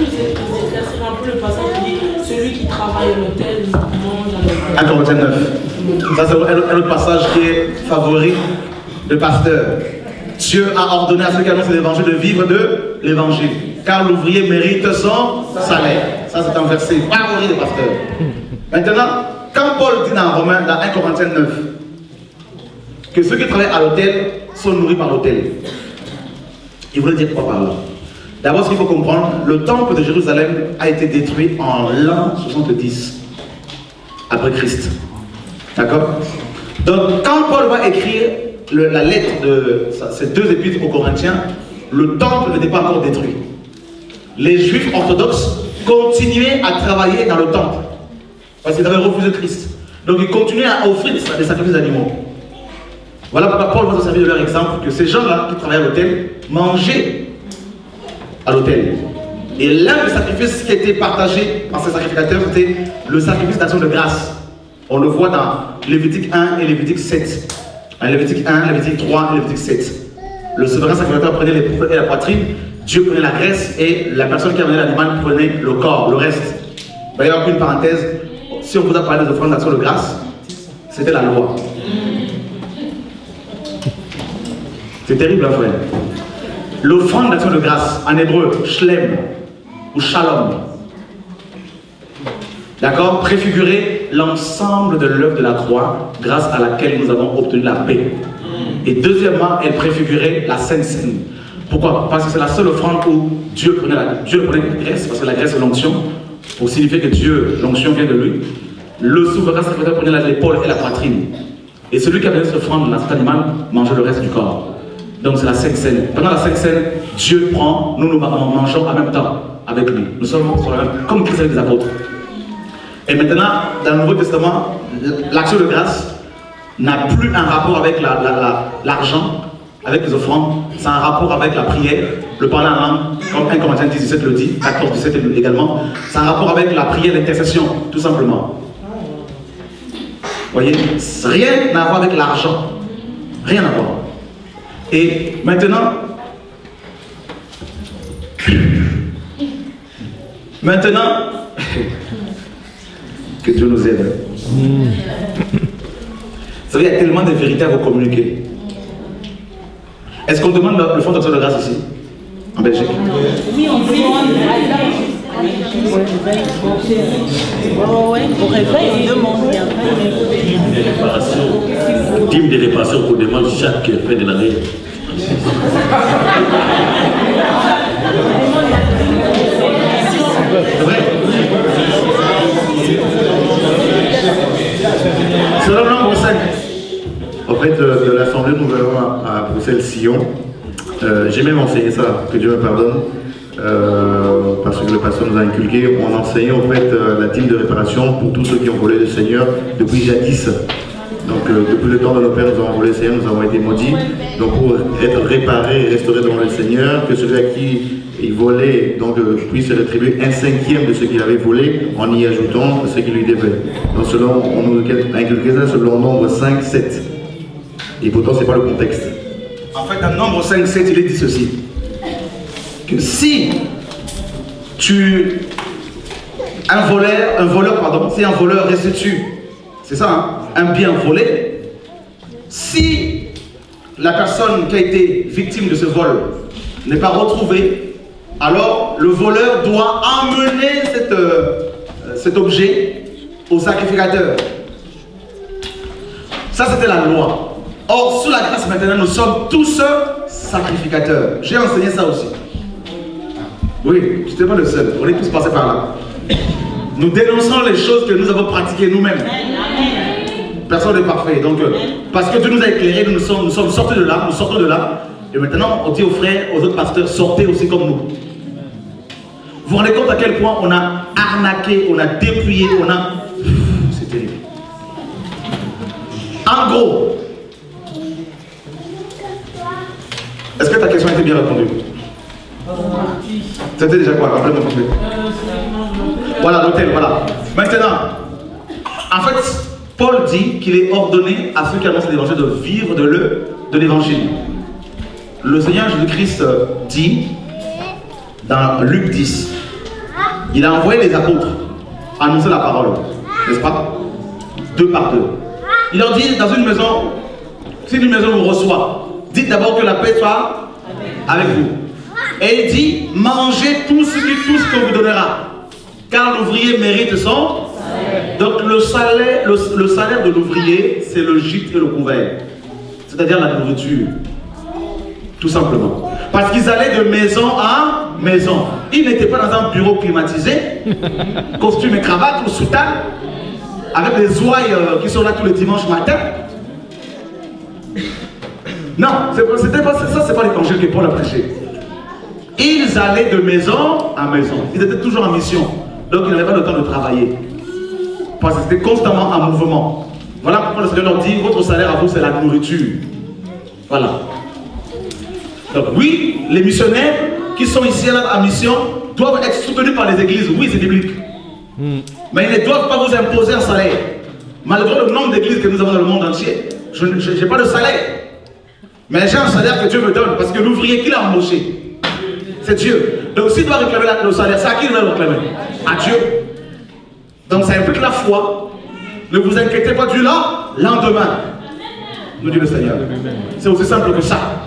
nous éclaircir un peu le passage qui dit « Celui qui travaille à l'autel, mange à l'autel. » 1 Corinthiens 9. Ça, c'est un autre passage qui est favori de pasteur. Dieu a ordonné à ceux qui annoncent l'évangile de vivre de l'évangile, car l'ouvrier mérite son salaire. Ça, c'est un verset favori de pasteur. Maintenant, quand Paul dit dans Romains, dans 1 Corinthiens 9, que ceux qui travaillent à l'autel sont nourris par l'autel, il voulait dire quoi par là? D'abord, ce qu'il faut comprendre, le temple de Jérusalem a été détruit en l'an 70 après Christ. D'accord? Donc, quand Paul va écrire la lettre de ces deux épîtres aux Corinthiens, le temple n'était pas encore détruit. Les Juifs orthodoxes continuaient à travailler dans le temple parce qu'ils avaient refusé Christ. Donc, ils continuaient à offrir des sacrifices d'animaux. Voilà pourquoi Paul va se servir de leur exemple que ces gens-là qui travaillaient à l'autel mangeaient à l'autel. Et l'un des sacrifices qui était partagé par ces sacrificateurs, c'était le sacrifice d'action de grâce. On le voit dans Lévitique 1 et Lévitique 7. Lévitique 1, Lévitique 3 et Lévitique 7. Le souverain sacrificateur prenait les poumons et la poitrine, Dieu prenait la graisse et la personne qui amenait l'animal prenait le corps, le reste. D'ailleurs, une parenthèse, si on vous a parlé des offrandes d'action de grâce, c'était la loi. C'est terrible, hein, frère. L'offrande d'action de grâce, en hébreu, Shlem ou Shalom, d'accord, préfigurait l'ensemble de l'œuvre de la croix grâce à laquelle nous avons obtenu la paix. Et deuxièmement, elle préfigurait la Sainte Seine. Pourquoi? Parce que c'est la seule offrande où Dieu prenait la graisse, parce que la graisse est l'onction, pour signifier que Dieu, l'onction vient de lui. Le souverain sacrificateur prenait l'épaule et la poitrine. Et celui qui avait cette offrande, cet animal, mangeait le reste du corps. Donc c'est la Sainte Seine. Pendant la Sainte Seine, Dieu prend, nous mangeons en même temps avec lui. Nous sommes sur la même, comme Christ avec les apôtres. Et maintenant, dans le Nouveau Testament, l'action de grâce n'a plus un rapport avec l'argent, avec les offrandes, c'est un rapport avec la prière, le parler en langue, comme 1 Corinthiens 17 le dit, 14, 17 également, c'est un rapport avec la prière d'intercession, tout simplement. Vous voyez, rien à voir avec l'argent, rien à voir. Et maintenant, que Dieu nous aide. Vous savez, il y a tellement de vérités à vous communiquer. Est-ce qu'on demande le fonds d'action de grâce ici, en Belgique? Oui, on demande. Au réveil, on demande. Dîme de réparation qu'on demande chaque fin de l'année. Selon l'Angoisselle. En fait, de l'Assemblée, nous allons à Bruxelles-Sillon. J'ai même enseigné ça, que Dieu me pardonne. Parce que le pasteur nous a inculqué, on enseignait en fait la dîme de réparation pour tous ceux qui ont volé le Seigneur depuis jadis. Donc depuis le temps de nos pères, nous avons volé le Seigneur, nous avons été maudits. Donc pour être réparés et restaurés devant le Seigneur, que celui à qui il volait donc, puisse rétribuer 1/5 de ce qu'il avait volé en y ajoutant ce qu'il lui devait. Donc selon, on nous inculquait ça selon Nombre 5, 7. Et pourtant c'est pas le contexte. En fait dans Nombre 5, 7 il est dit ceci. Que si tu un voleur restitue, c'est ça, hein, un bien volé, si la personne qui a été victime de ce vol n'est pas retrouvée, alors le voleur doit emmener cet objet au sacrificateur. Ça c'était la loi. Or sous la grâce maintenant nous sommes tous sacrificateurs. J'ai enseigné ça aussi. Oui, tu n'es pas le seul, on est tous passés par là. Nous dénonçons les choses que nous avons pratiquées nous-mêmes. Personne n'est parfait. Donc, parce que Dieu nous a éclairés, nous sommes sortis de là, nous sortons de là. Et maintenant, on dit aux frères, aux autres pasteurs, sortez aussi comme nous. Vous vous rendez compte à quel point on a arnaqué, on a dépouillé, on a... C'est terrible. En gros, est-ce que ta question a été bien répondue? C'était déjà quoi? Voilà, l'autel, voilà. Maintenant, en fait, Paul dit qu'il est ordonné à ceux qui annoncent l'évangile de vivre de l'évangile. Le Seigneur Jésus-Christ dit, dans Luc 10, Il a envoyé les apôtres annoncer la parole, n'est-ce pas? Deux par deux. Il leur dit, dans une maison, si une maison vous reçoit, dites d'abord que la paix soit avec vous. Et il dit, mangez tout ce que vous donnera, car l'ouvrier mérite son salaire. Donc le salaire de l'ouvrier, c'est le gîte et le couvert, c'est-à-dire la nourriture, tout simplement. Parce qu'ils allaient de maison à maison. Ils n'étaient pas dans un bureau climatisé, costume et cravate ou soutane, avec des ouailles qui sont là tous les dimanches matin. Non, ça c'est pas l'évangile que Paul a prêché. Ils allaient de maison à maison. Ils étaient toujours en mission. Donc ils n'avaient pas le temps de travailler. Parce que c'était constamment en mouvement. Voilà pourquoi le Seigneur leur dit, votre salaire à vous c'est la nourriture. Voilà. Donc oui, les missionnaires qui sont ici à mission doivent être soutenus par les églises. Oui, c'est biblique. Mais ils ne doivent pas vous imposer un salaire. Malgré le nombre d'églises que nous avons dans le monde entier, je n'ai pas de salaire. Mais j'ai un salaire que Dieu me donne, parce que l'ouvrier qui l'a embauché, c'est Dieu. Donc s'il doit réclamer le salaire, c'est à qui il doit le réclamer? À Dieu. Donc ça implique la foi. Ne vous inquiétez pas du lendemain, nous dit le Seigneur. C'est aussi simple que ça.